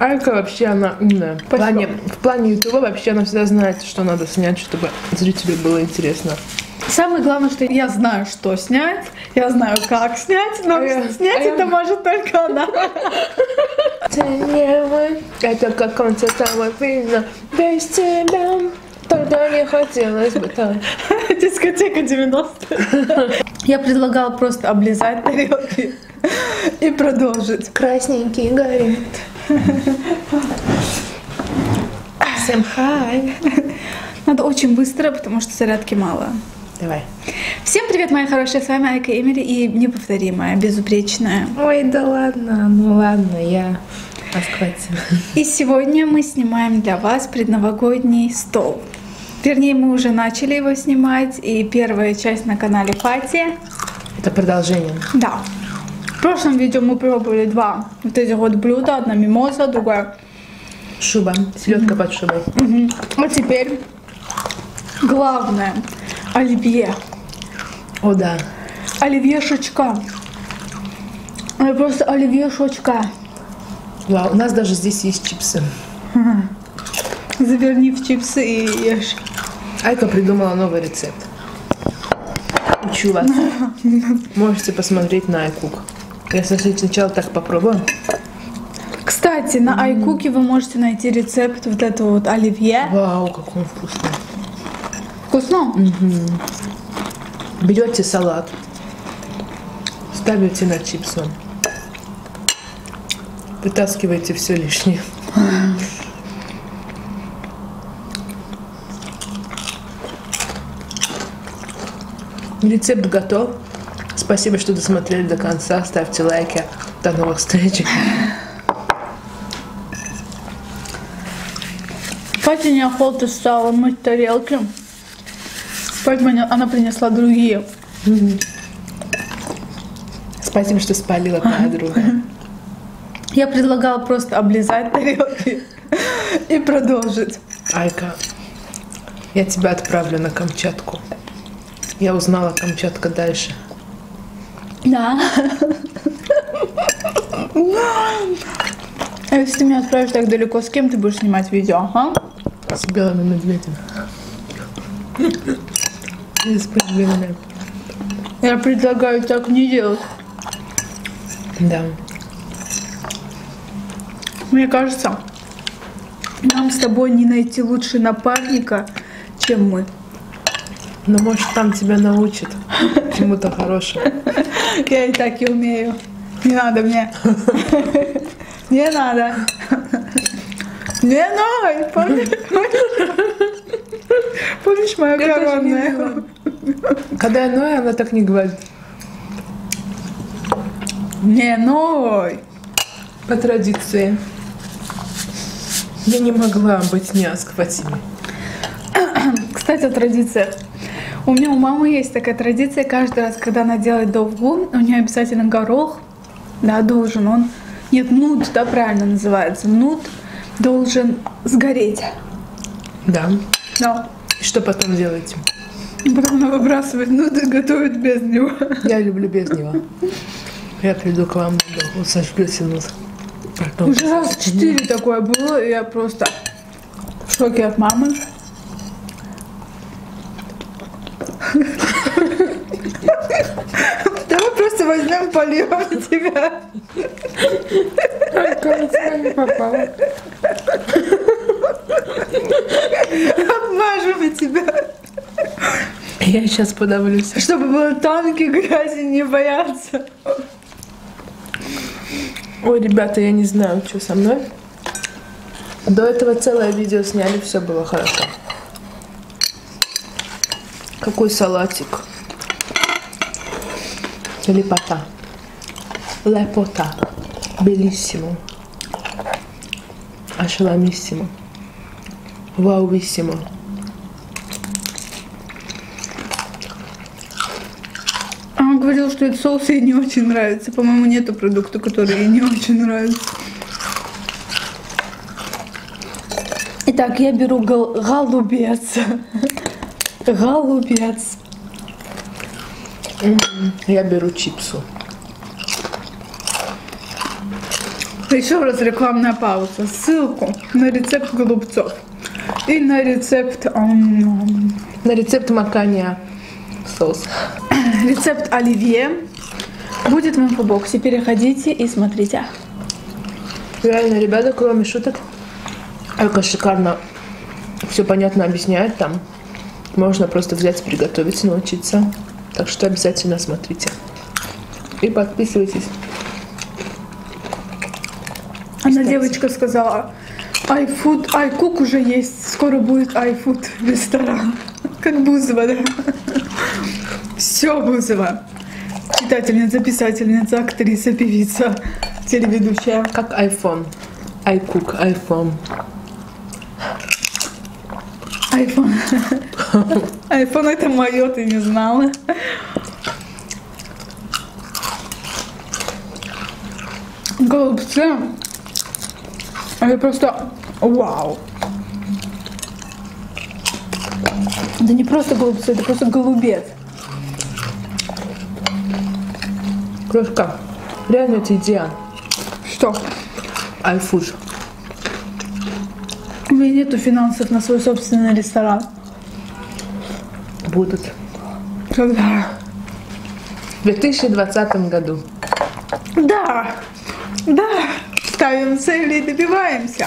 Айка вообще, она умная. В плане ютуба вообще она всегда знает, что надо снять, чтобы зрителю было интересно. Самое главное, что я знаю, что снять, я знаю, как снять, но снять это может только она. Это как концерт самого фильма. Без тебя тогда не хотелось бы так. Дискотека 90. Я предлагала просто облизать тарелки и продолжить. Красненький горит. Всем хай. Надо очень быстро, потому что зарядки мало. Давай. Всем привет, мои хорошие, с вами Айка Эмилли и неповторимая, безупречная. Ой, да ладно, ну ладно, я Аск Фатима. И сегодня мы снимаем для вас предновогодний стол. Вернее, мы уже начали его снимать, и первая часть на канале Пати. Это продолжение. Да. В прошлом видео мы пробовали два вот этих вот блюда. Одна мимоза, другая шуба, селедка под шубой. А теперь главное. Оливье. О, да. Оливьешечка. Просто оливьешечка. Вау, у нас даже здесь есть чипсы. Заверни в чипсы и ешь. Айка придумала новый рецепт. Учу вас. Можете посмотреть на Айкук. Я сначала так попробую. Кстати, на Айкуке вы можете найти рецепт вот этого вот оливье. Вау, как он вкусный. Вкусно? Угу. Берете салат, ставите на чипсы, вытаскиваете все лишнее. Рецепт готов. Спасибо, что досмотрели до конца. Ставьте лайки. До новых встреч. Пати неохотно стала мыть тарелки. Поэтому она принесла другие. Спасибо, что спалила подруга. Я предлагала просто облизать тарелки и продолжить. Айка, я тебя отправлю на Камчатку. Я узнала, Камчатка дальше. Да. А если ты меня отправишь так далеко, с кем ты будешь снимать видео? А? С белыми медведями. Я предлагаю так не делать. Да. Мне кажется, нам с тобой не найти лучше напарника, чем мы. Ну, может, там тебя научат чему-то хорошему. Я и так и умею. Не надо мне. Не надо. Не надо. Помнишь мою коронную? Когда я ною, она так не говорит. Не ной. По традиции. Я не могла быть не Аск Фатиме. Кстати, о традициях. У меня у мамы есть такая традиция. Каждый раз, когда она делает довгу, у нее обязательно горох, да, должен он... Нет, нут, да, правильно называется. Нут должен сгореть. Да. Да. И что потом делаете? Потом она выбрасывает нут и готовит без него. Я люблю без него. Я приду к вам, сожгусь и нут. Уже раз 4 такое было, и я просто в шоке от мамы. Давай просто возьмем, польем тебя. Только я не попала. Обмажем тебя. Я сейчас подавлюсь. Чтобы было тонкий, грязи не бояться. Ой, ребята, я не знаю, что со мной. До этого целое видео сняли, все было хорошо. Какой салатик. Лепота. Лепота. Белиссимо. Ашаламиссимо. Вауиссимо. Она говорила, что этот соус ей не очень нравится. По-моему, нету продукта, который ей не очень нравится. Итак, я беру голубец. Голубец. Я беру чипсу. Еще раз рекламная пауза. Ссылку на рецепт голубцов и на рецепт, макания соус. Рецепт оливье будет в инфобоксе. Переходите и смотрите. Реально, ребята, кроме шуток, Айка шикарно все понятно объясняет там. Можно просто взять, приготовить, научиться. Так что обязательно смотрите. И подписывайтесь. Она, девочка, сказала, айфуд, айкук уже есть, скоро будет айфуд ресторан. Как Бузова, да? Все, Бузова. Читательница, писательница, актриса, певица, телеведущая. Как айфон. Айкук, айфон. Айфон. Айфон это мое, ты не знала. Голубцы. Это просто вау. Да не просто голубцы, это просто голубец. Крошка, реально это идея. Что? Айфуш. У меня нету финансов на свой собственный ресторан. Будут. Когда? В 2020 году. Да, да. Ставим цели и добиваемся.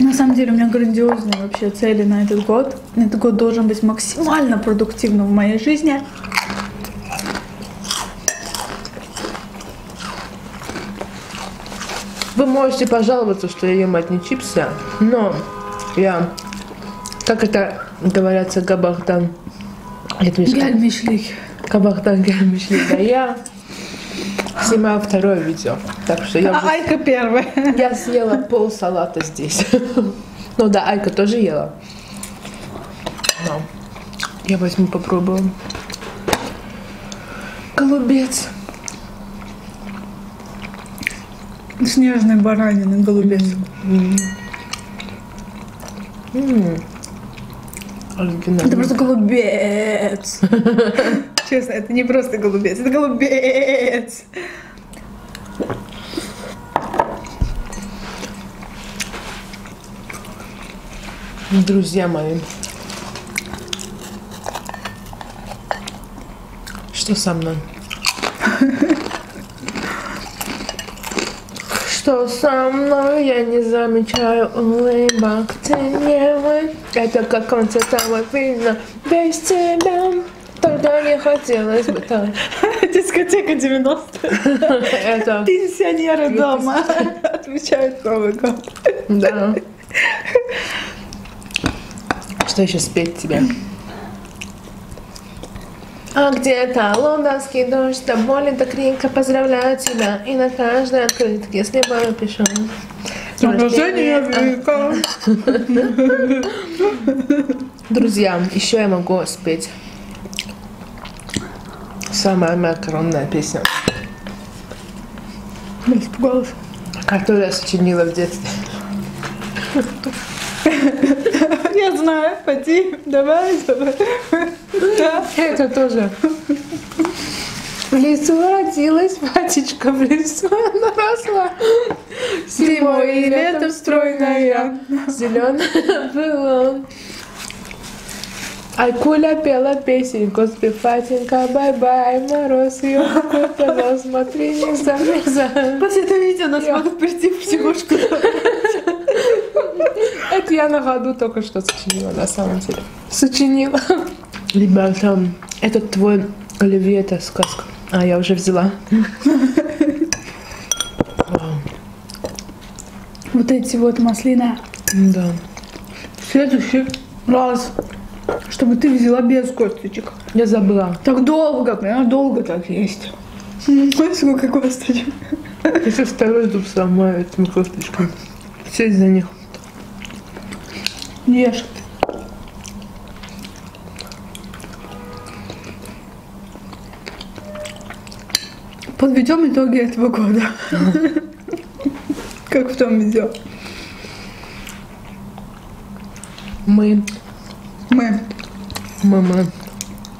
На самом деле у меня грандиозные вообще цели на этот год. Этот год должен быть максимально продуктивным в моей жизни. Вы можете пожаловаться, что я ем одни чипсы, но я, как это говорится, кабахтан... Гельмишлик. Кабахтан гельмишлик, а я... Снимаю второе видео, так что я... А Айка первое. Я съела пол салата здесь. Ну да, Айка тоже ела. Но я возьму, попробую. Голубец. Снежный баранин, голубец. Это просто голубец. Честно, это не просто голубец, это голубец. Друзья мои, что со мной? Что со мной? Я не замечаю улыбок теневой. Это как концерт того фильма без тебя. Тогда не хотелось бы так. Дискотека 90. Это... Пенсионеры дома отмечают Новый год. Да. Что еще спеть тебе? А где-то лондонский дождь, до боли, до крика поздравляю тебя. И на каждой открытке с неба напишу. Друзья, еще я могу спеть. Самая макаронная песня, которую я сочинила в детстве. Я знаю, Пати, давай. Да. Это тоже. В лесу родилась мальчичка, в лесу она росла. Зимой и летом стройная, зеленая была. Айкуля пела песенку с Пифатенька, бай-бай, мороз, ёлку, пела, смотри, не замерзай. После этого видео нас могут прийти в психушку. Это я на ходу только что сочинила, на самом деле. Сочинила. Ребята, это твой оливье, это сказка. А, я уже взяла. Вот эти вот маслина. Да. Следующий раз. Чтобы ты взяла без косточек. Я забыла. Так долго, понимаешь, долго так есть. Ой, сколько косточек. Если второй зуб сломаю этими косточками. Все из-за них. Ешь. Подведем итоги этого года. Как в том видео. Мама,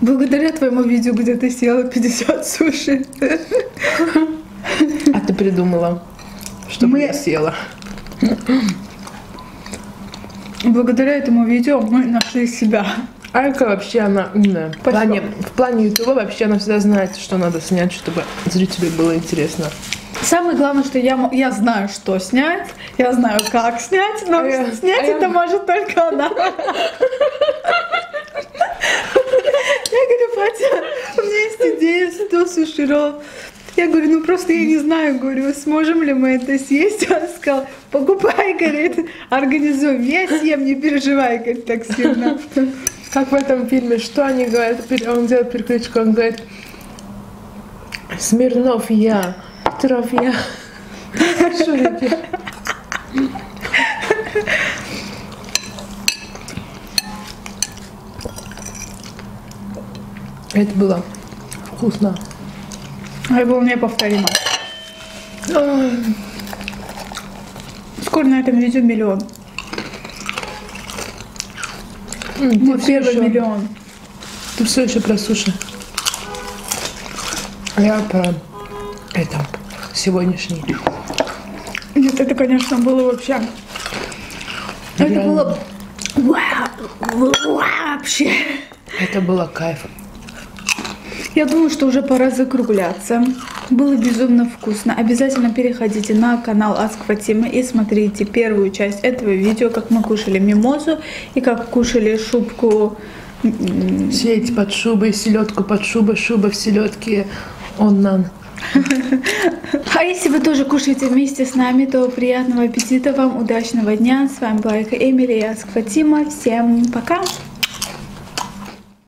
благодаря твоему видео, где ты съела 50 суши, придумала, чтобы я съела. Благодаря этому видео мы нашли себя. Айка вообще, она умная. В плане YouTube вообще она всегда знает, что надо снять, чтобы зрителю было интересно. Самое главное, что я знаю, что снять, я знаю, как снять, но снять это может только она. Я говорю, Патя, у меня есть идея, что суширол. Я говорю, ну просто я не знаю, говорю, сможем ли мы это съесть. Он сказал, покупай, говорит, организуем, я съем, не переживай, говорит, так сильно. Как в этом фильме, что они говорят, он делает перекличку, он говорит, Смирнов я, Петров я, Шурик я. Это было вкусно. Это было неповторимо. Скоро на этом видео миллион. Вот первый миллион. Ты все еще про суши. Я про это сегодняшний. Нет, это, конечно, было вообще. Это было вообще. Это было кайф. Я думаю, что уже пора закругляться. Было безумно вкусно. Обязательно переходите на канал Аск Фатима и смотрите первую часть этого видео, как мы кушали мимозу и как кушали шубку. Сеть под шубой, селедку под шубой, шуба в селедке, он нам. А если вы тоже кушаете вместе с нами, то приятного аппетита вам, удачного дня. С вами была Айка Эмилли и Аск Фатима. Всем пока!